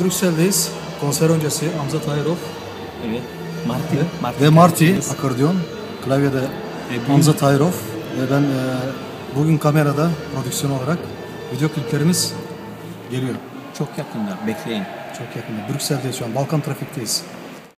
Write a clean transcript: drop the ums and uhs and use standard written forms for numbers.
Brüksel'deyiz. Konser öncesi Amza Tayyarov. Evet. Marty. Ve Marty Akardiyon. Klavyede Amza Tayyarov. Ve ben bugün kamerada prodüksiyon olarak video kliplerimiz geliyor. Çok yakında. Bekleyin. Çok yakında. Brüksel'deyiz şu an. Balkan trafikteyiz.